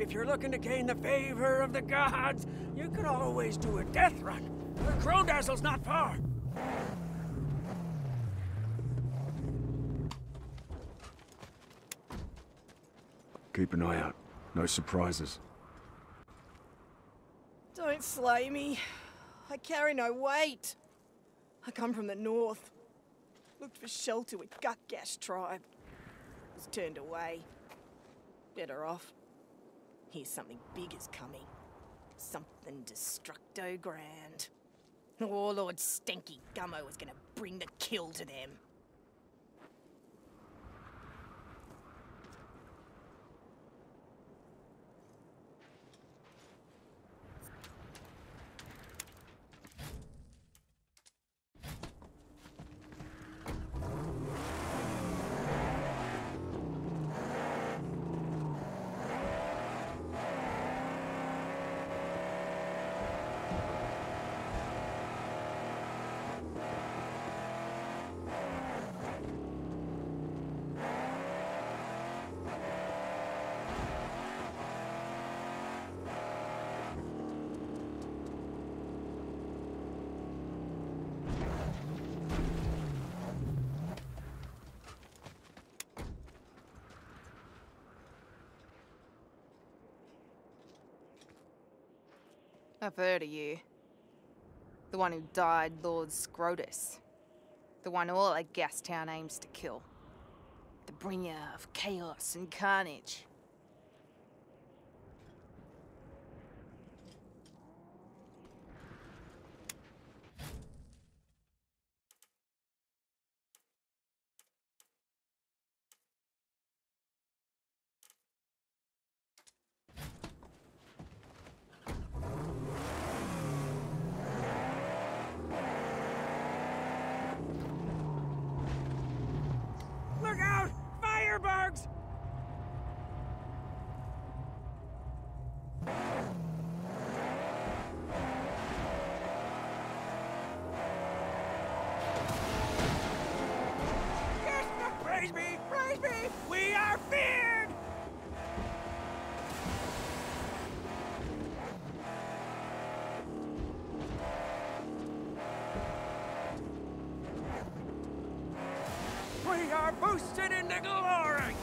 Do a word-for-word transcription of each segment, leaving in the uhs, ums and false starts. If you're looking to gain the favor of the gods, you could always do a death run. Kroldazzle's not far. Keep an eye out. No surprises. Don't slay me. I carry no weight. I come from the north. Looked for shelter with Gutgash tribe. Was turned away. Better off. Here's something big is coming. Something destructo grand. Warlord Stanky Gummo is gonna bring the kill to them. I've heard of you. The one who died Lord Scrotus. The one all that Gastown aims to kill. The bringer of chaos and carnage. Boosted into glory!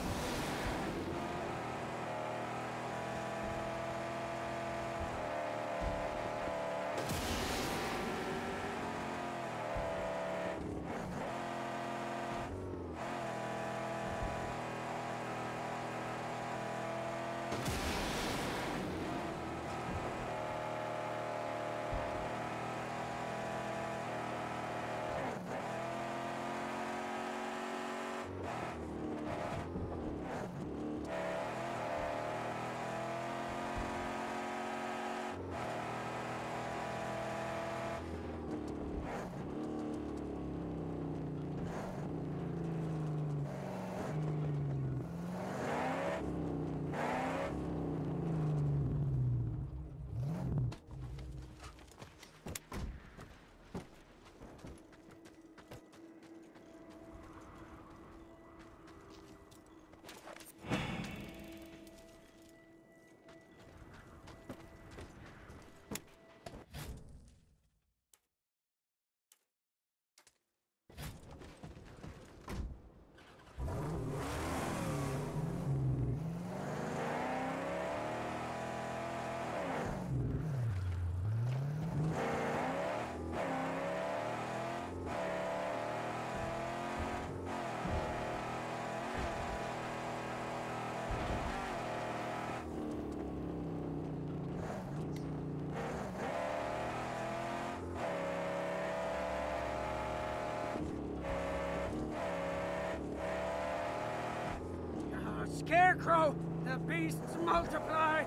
Scarecrow, the beasts multiply.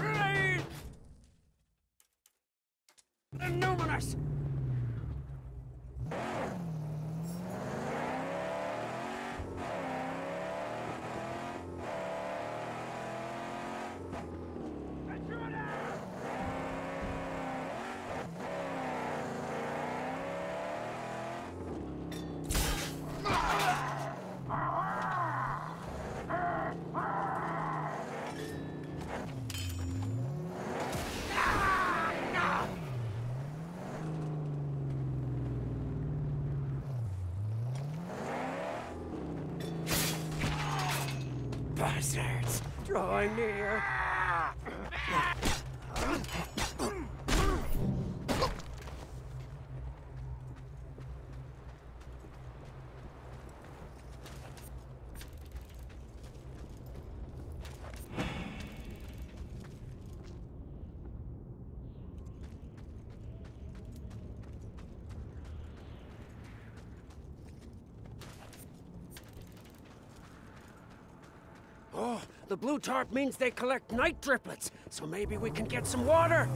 Raid the Numinous. Wizards, draw near. Oh, the blue tarp means they collect night driplets, so maybe we can get some water!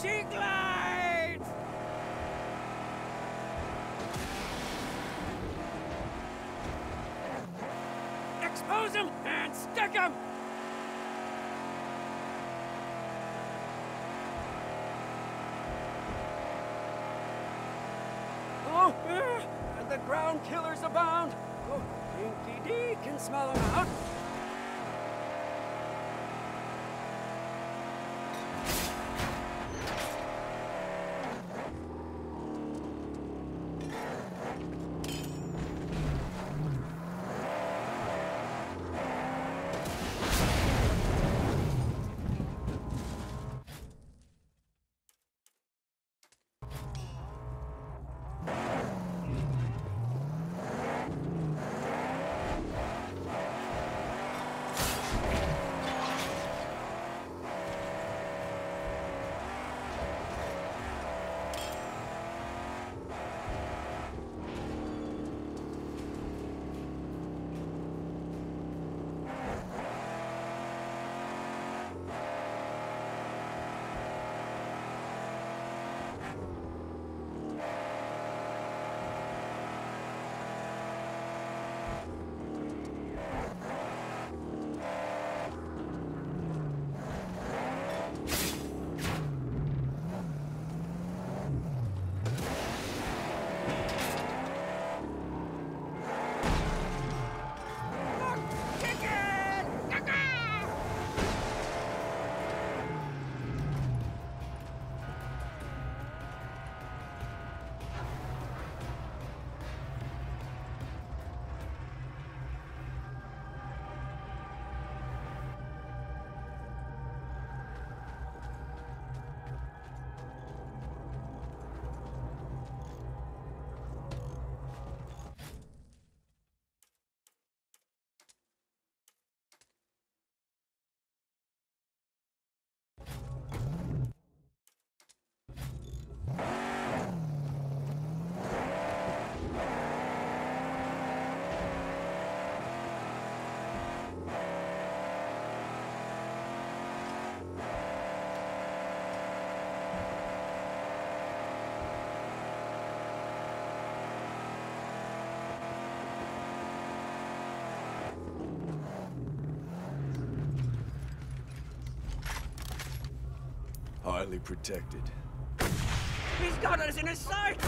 She glides! Expose him and stick him! Oh, and the ground killers abound. Oh, Pinky Dee can smell them out. Highly protected. He's got us in his sight!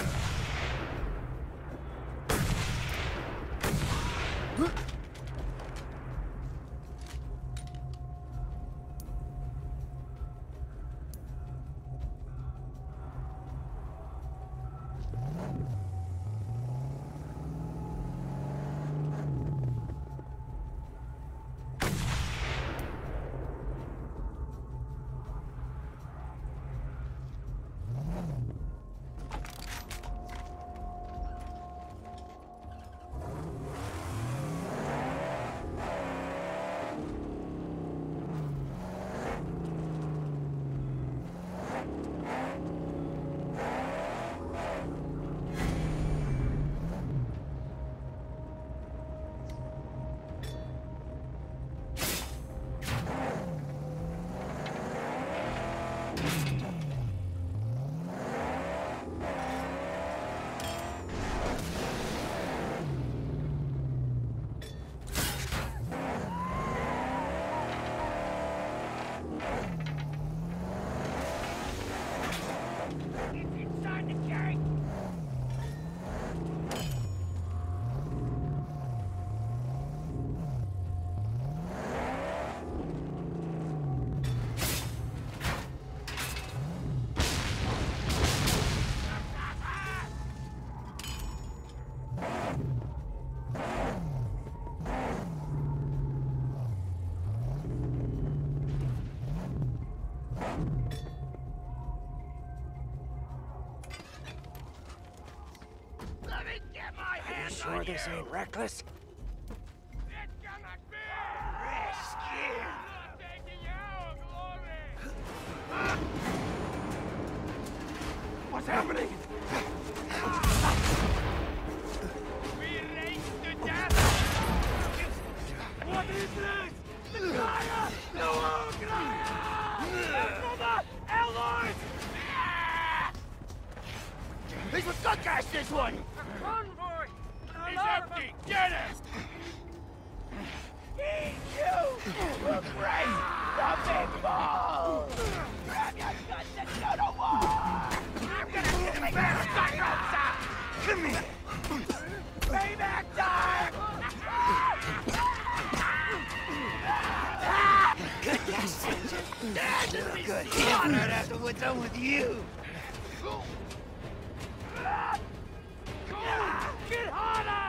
Let me get my hands on you! Are you sure this ain't reckless? It cannot be! Rescue! I'm not taking our glory! What's happening? We raced to death! What is this? The Gaia! The old Gaia! From the L-Lord! He's with Gutgash, this one! The convoy! He's empty! Get it! Eat you! We'll break the big ball! Grab your guns and go to war! I'm gonna take back my guns! Give me! Payback time! Dad, you're good. I'm not after what's done with you. Get harder!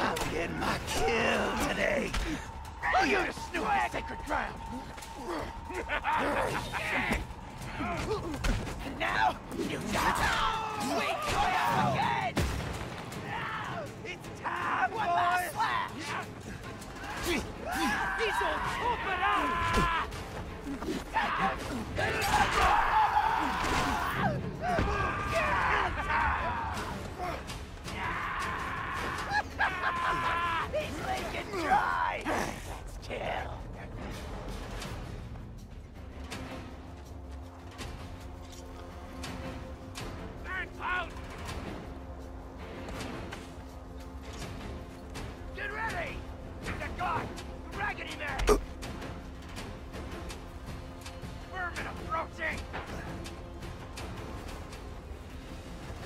I'm getting my kill today. Oh, you're a snoop at the sacred ground. And now, you die. No! We go again! No! It's time, one last slash! He's all corporate out! He's leaking dry! Let's kill! Burn out! Get ready! God, the raggedy man! Vermin approaching!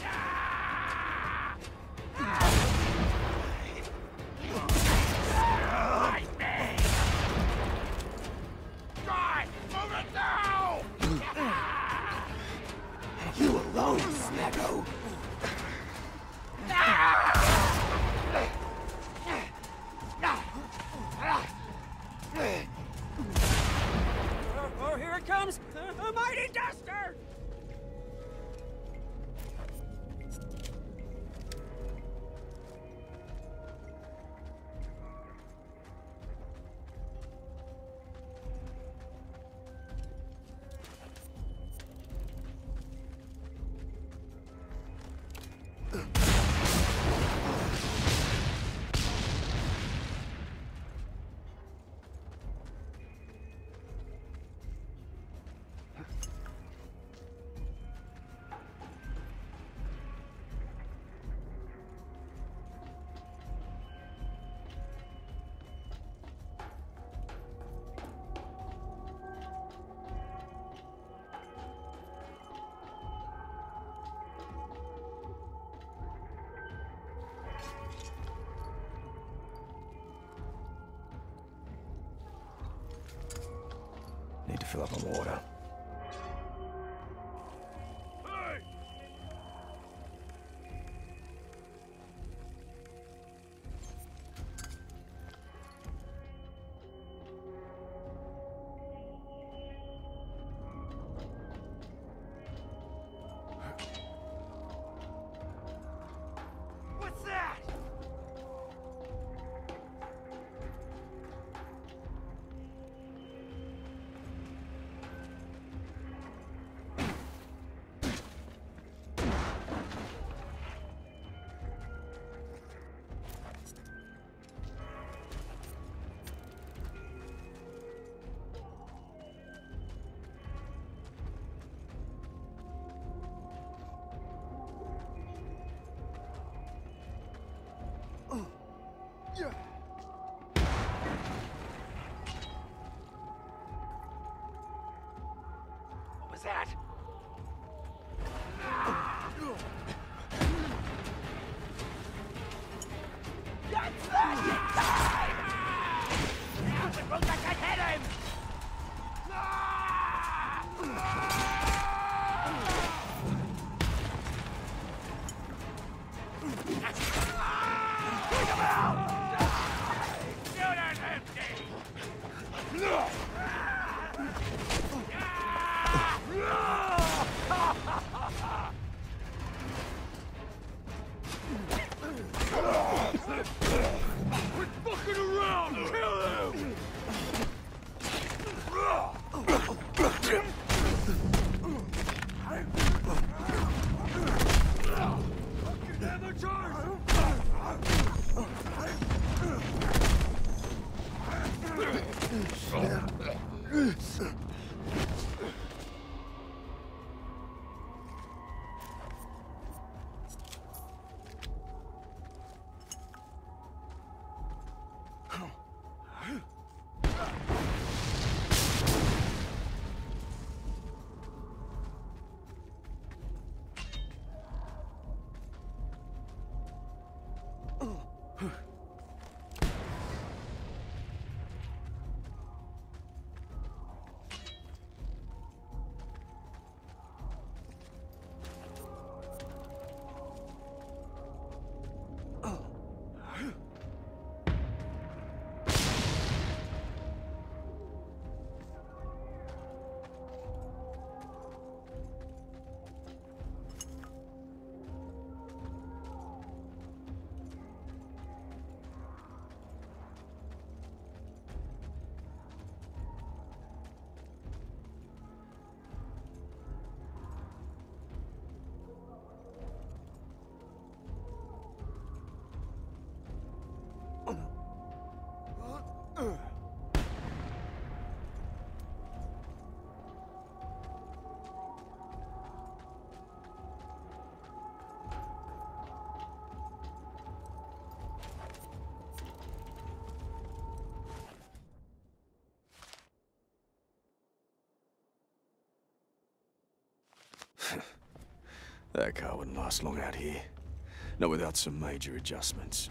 Ah! Ah! Right, man! God, move it now! You alone, Snaggo! Oh, here it comes! The, the mighty duster! Fill up on water. Hey! What's that? That? That's that! It's time! Now the road I can hit him! Take him out! Shoot at him! That car wouldn't last long out here. Not without some major adjustments.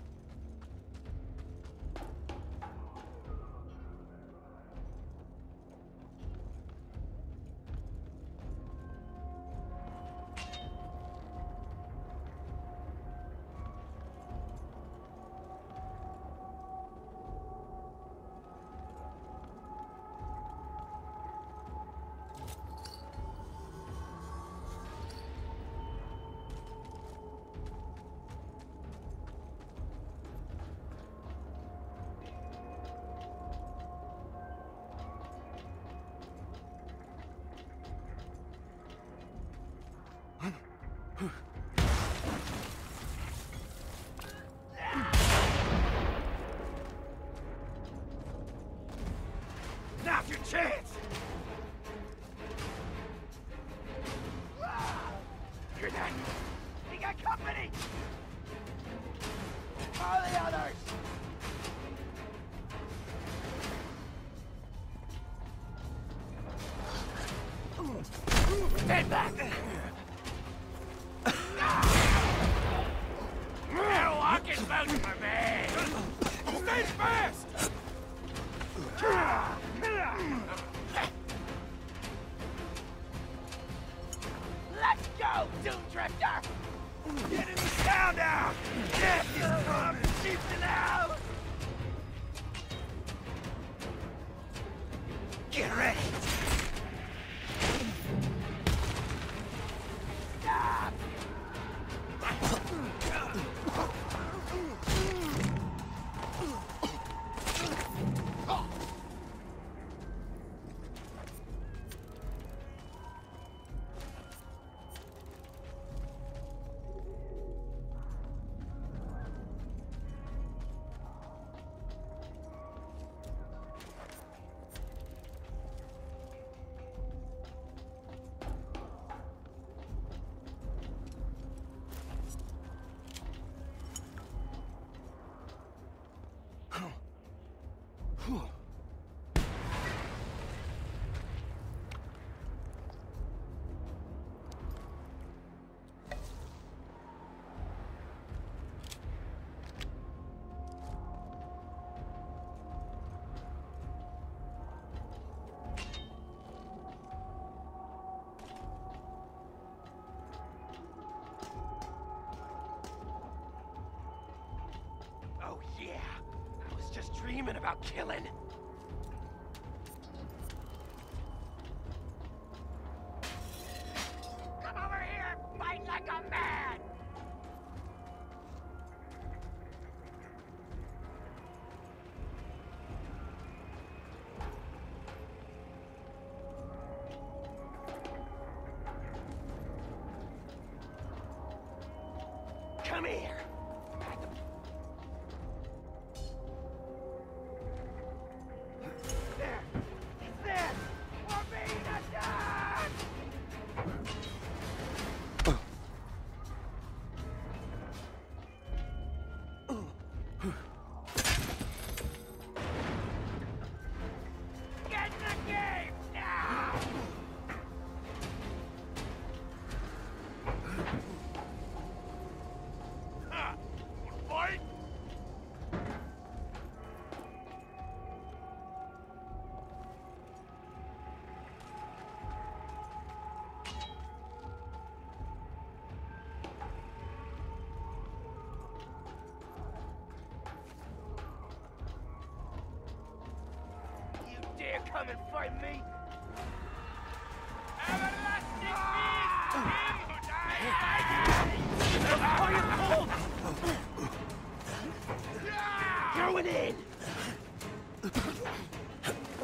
Dreaming about killing. Come over here, fight like a man. Come here. come and fight me? Everlasting beast! Him who dies! Fire cold! Throw it in!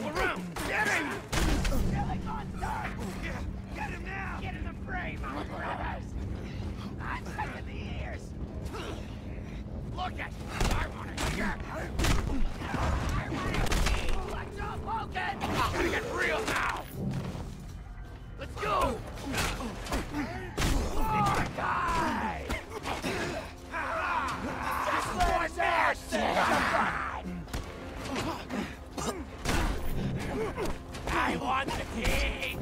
Around! Get him! Killing monster! Get him now! Get in the frame, my brothers! I'm taking the ears! Look at you! I want to hear! I want to see! Let's go, Hogan! It's gonna get real now! Let's go! More guys! Just one there, Satan! I want the key!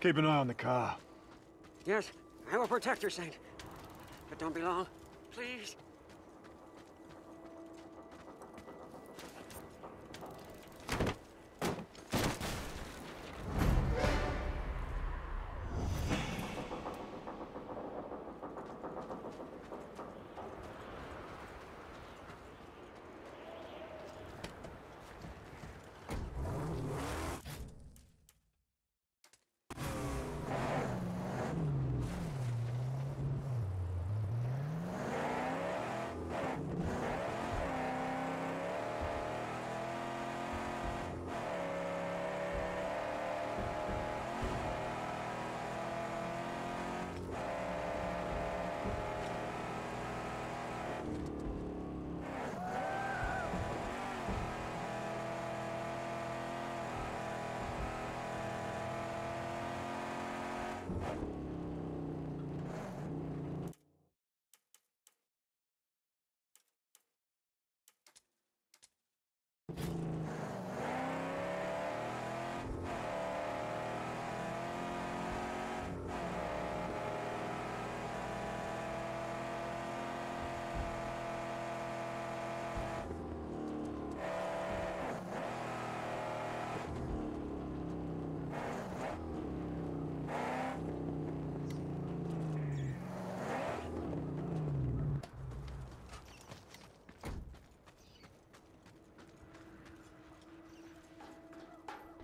Keep an eye on the car. Yes, I will protect your saint. But don't be long, please.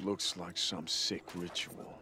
Looks like some sick ritual.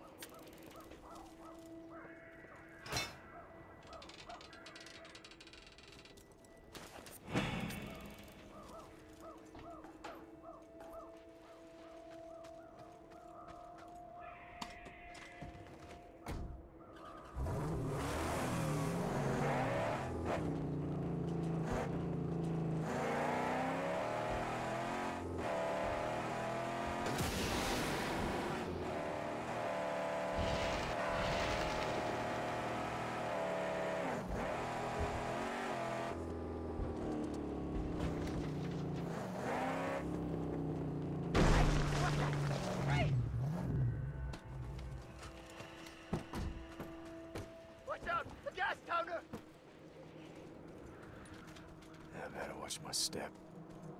Watch my step.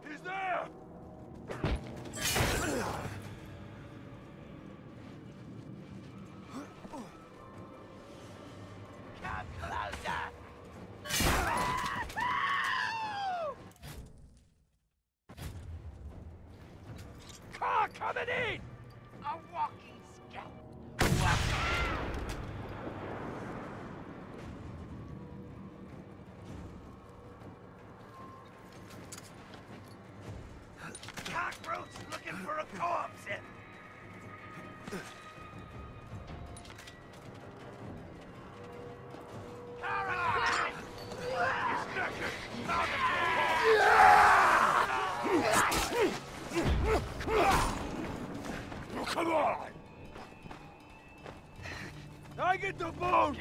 He's there! Come closer! Car coming in! A walking scout! Walking. Looking for a co-op set. Come on! I get the bones!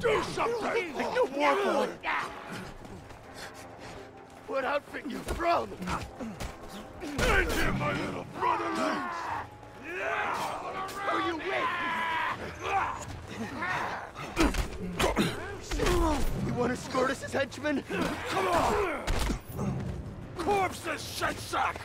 Do something! You warlord! What outfit you from? End him, my little brotherlings! Who you with? You want to Scrotus' henchman? Come on! Corpses, shit sack!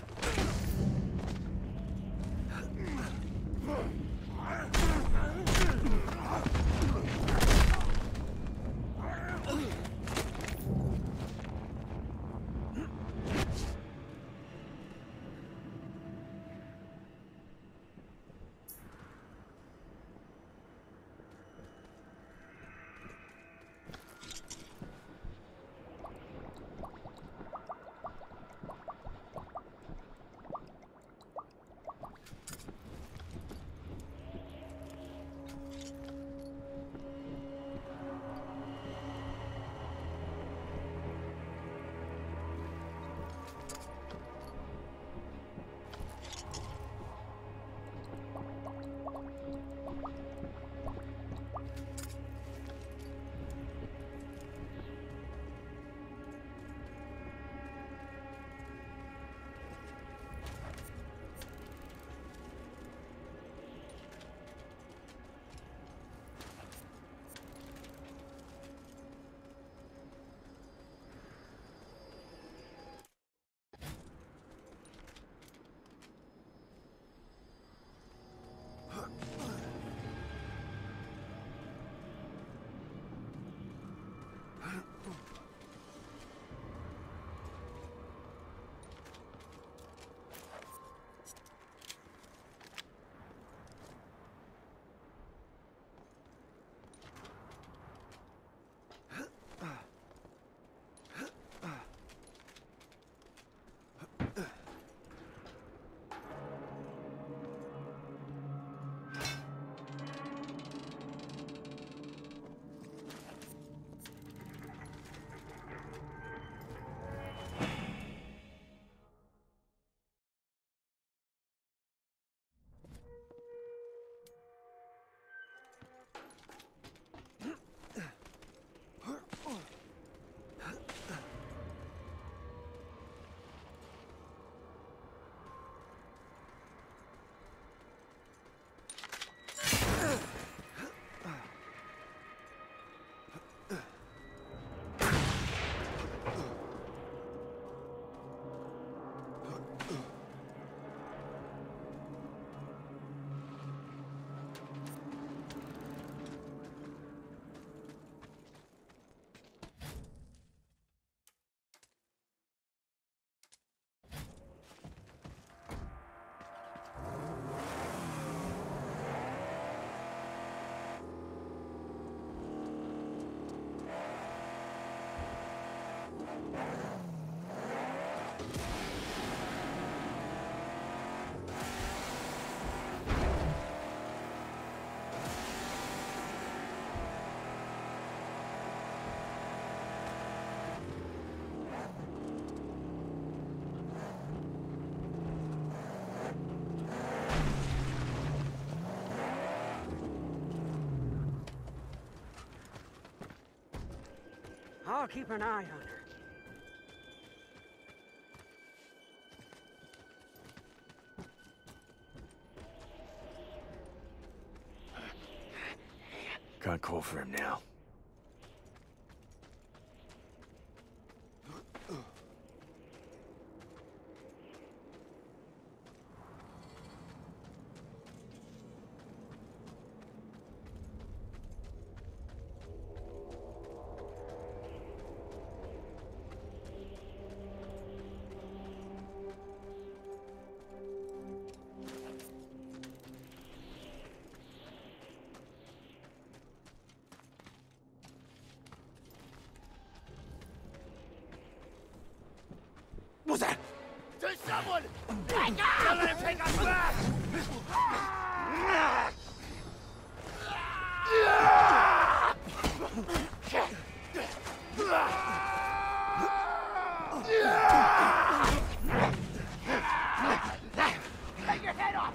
I'll keep an eye on her. Can't call for him now. Someone! Take us! Let him take us back! Take your head off!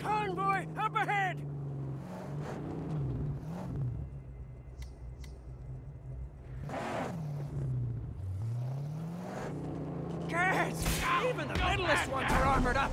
Convoy up ahead! Guards! Even the medalist ones are armored up!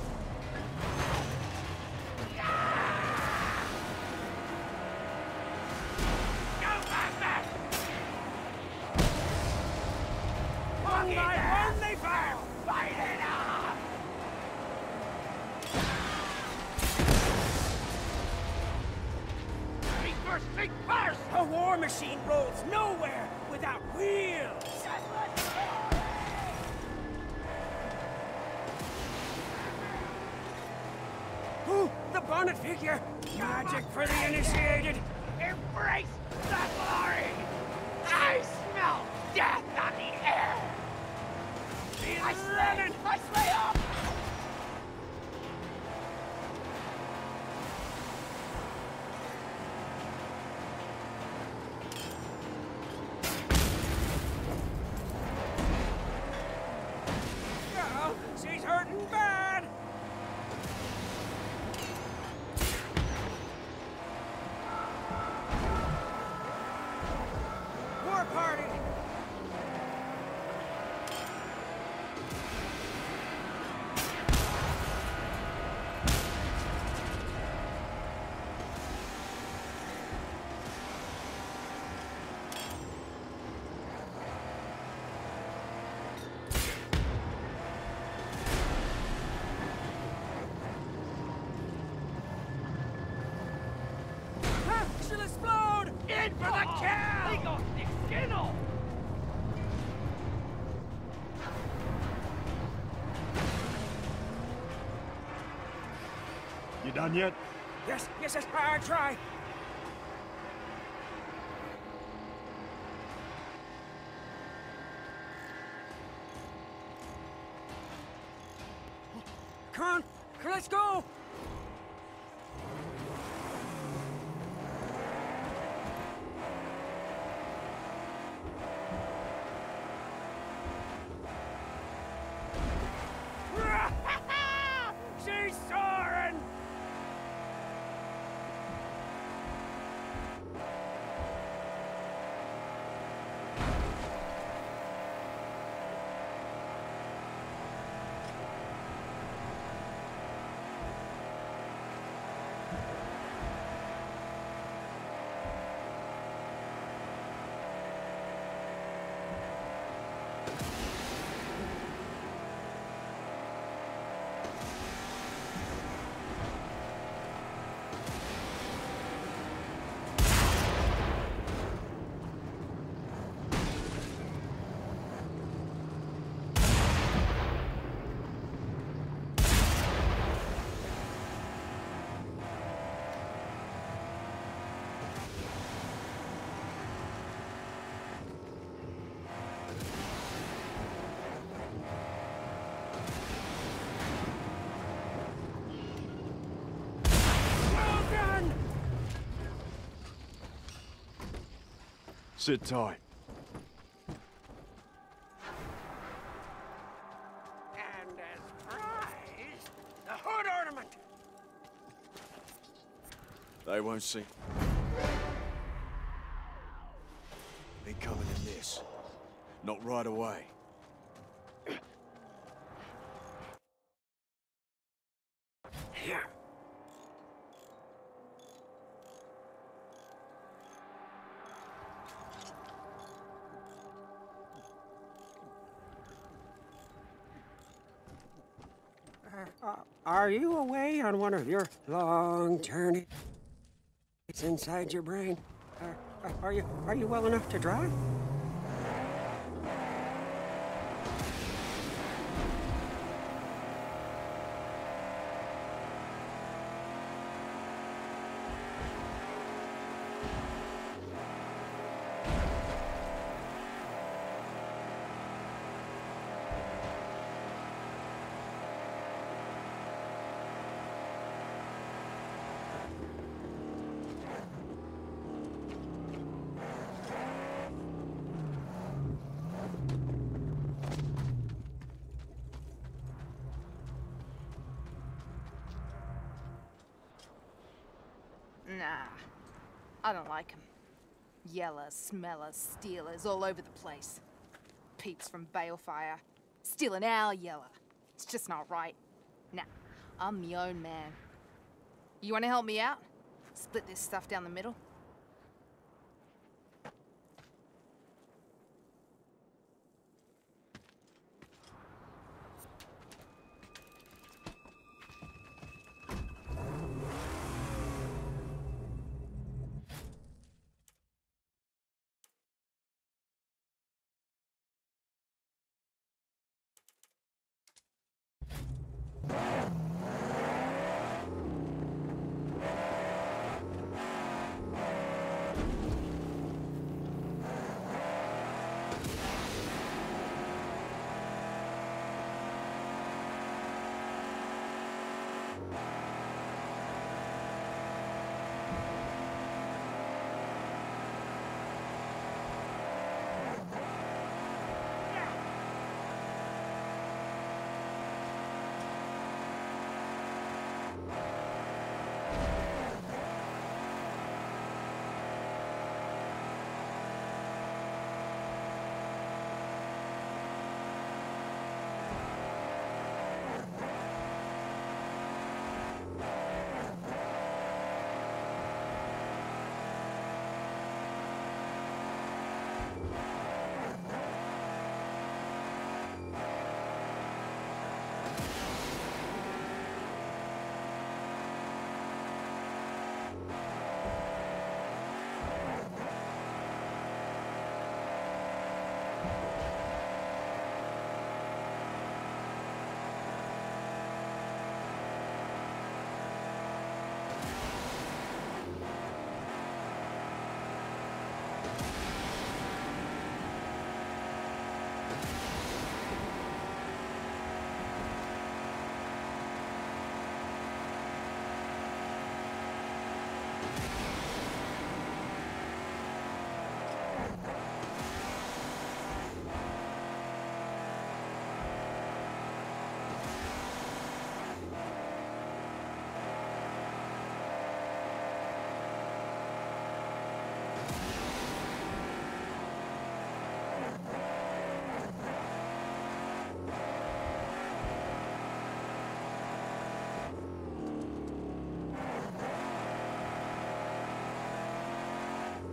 Machine rolls nowhere without wheels! Ooh, the bonnet figure! Magic for the initiated! Embrace the glory! I smell death on the air! I slay! I slay all! She's hurting bad! shall explode! In for the cow! They got the skin off! You done yet? Yes, yes, yes, I try. Come on, let's go! Sit tight. And as prize, the hood ornament. They won't see. They're coming in this. Not right away. Here. Are you away on one of your long journeys? It's inside your brain. Are, are, are you are you well enough to drive? I don't like 'em. Yellers, smellers, stealers, all over the place. Peeps from Balefire, stealing our yeller. It's just not right. Nah, I'm my own man. You wanna help me out? Split this stuff down the middle?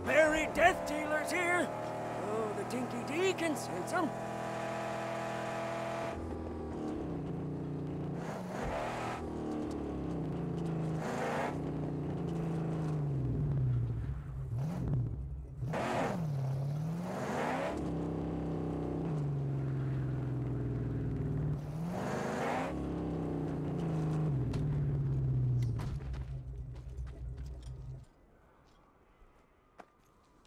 Merry death dealers here. Oh, the Pinky Dee can sense them.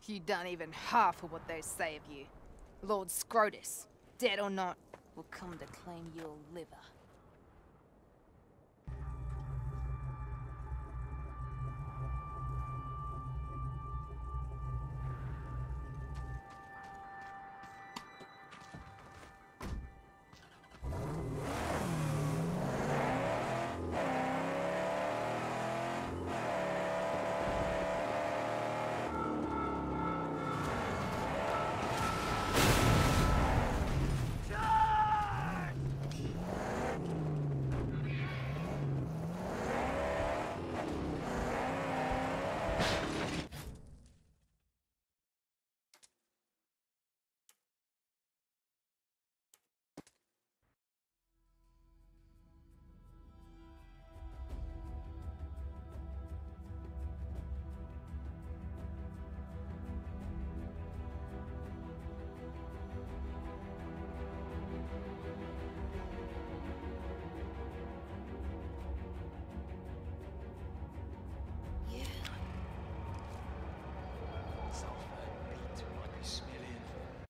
You done even half of what they say of you. Lord Scrotus, dead or not, will come to claim your liver.